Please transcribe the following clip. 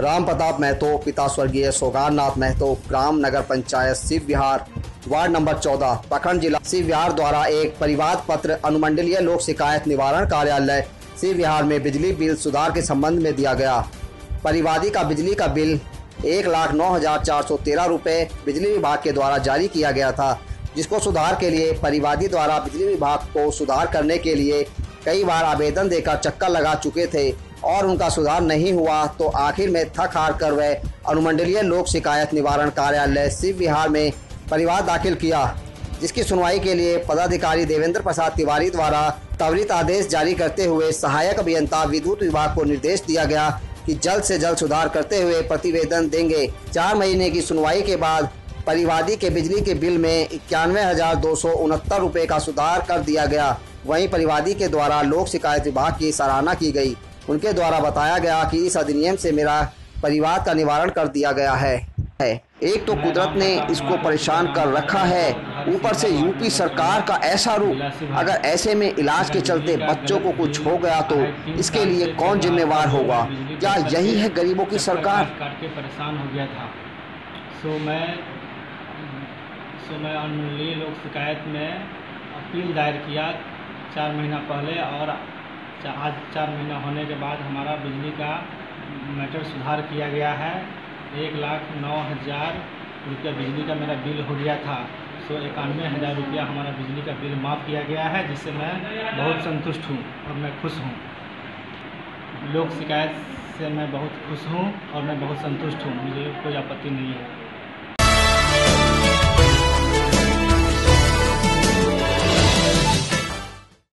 रामप्रताप महतो, पिता स्वर्गीय सोगारथ महतो, ग्राम नगर पंचायत शिवहर वार्ड नंबर 14, प्रखंड जिला शिवहर द्वारा एक परिवाद पत्र अनुमंडलीय लोक शिकायत निवारण कार्यालय शिवहर में बिजली बिल सुधार के संबंध में दिया गया। परिवादी का बिजली का बिल 1,09,413 रुपये बिजली विभाग के द्वारा जारी किया गया था, जिसको सुधार के लिए परिवादी द्वारा बिजली विभाग को सुधार करने के लिए कई बार आवेदन देकर चक्कर लगा चुके थे और उनका सुधार नहीं हुआ, तो आखिर में थक हार कर वह अनुमंडलीय लोक शिकायत निवारण कार्यालय शिवहर में परिवाद दाखिल किया, जिसकी सुनवाई के लिए पदाधिकारी देवेंद्र प्रसाद तिवारी द्वारा त्वरित आदेश जारी करते हुए सहायक अभियंता विद्युत विभाग को निर्देश दिया गया कि जल्द से जल्द सुधार करते हुए प्रतिवेदन देंगे। 4 महीने की सुनवाई के बाद परिवादी के बिजली के बिल में 91,269 रुपये का सुधार कर दिया गया। वहीं परिवादी के द्वारा लोक शिकायत विभाग की सराहना की गई। उनके द्वारा बताया गया कि इस अधिनियम से मेरा परिवाद का निवारण कर दिया गया है। एक तो कुदरत ने इसको परेशान कर रखा है, ऊपर से यूपी सरकार का ऐसा रूप, अगर ऐसे में इलाज के चलते बच्चों को कुछ हो गया तो इसके लिए कौन जिम्मेवार होगा? क्या यही है गरीबों की सरकार? परेशान हो गया था, सो मैं अनुमंडलीय लोक शिकायत में अपील दायर किया 4 महीना पहले, और आज 4 महीना होने के बाद हमारा बिजली का मैटर सुधार किया गया है। 1,09,000 रुपया बिजली का मेरा बिल हो गया था, सो 91,000 रुपया हमारा बिजली का बिल माफ़ किया गया है, जिससे मैं बहुत संतुष्ट हूँ और मैं खुश हूँ। लोक शिकायत से मैं बहुत खुश हूँ और मैं बहुत संतुष्ट हूँ, मुझे कोई आपत्ति नहीं है।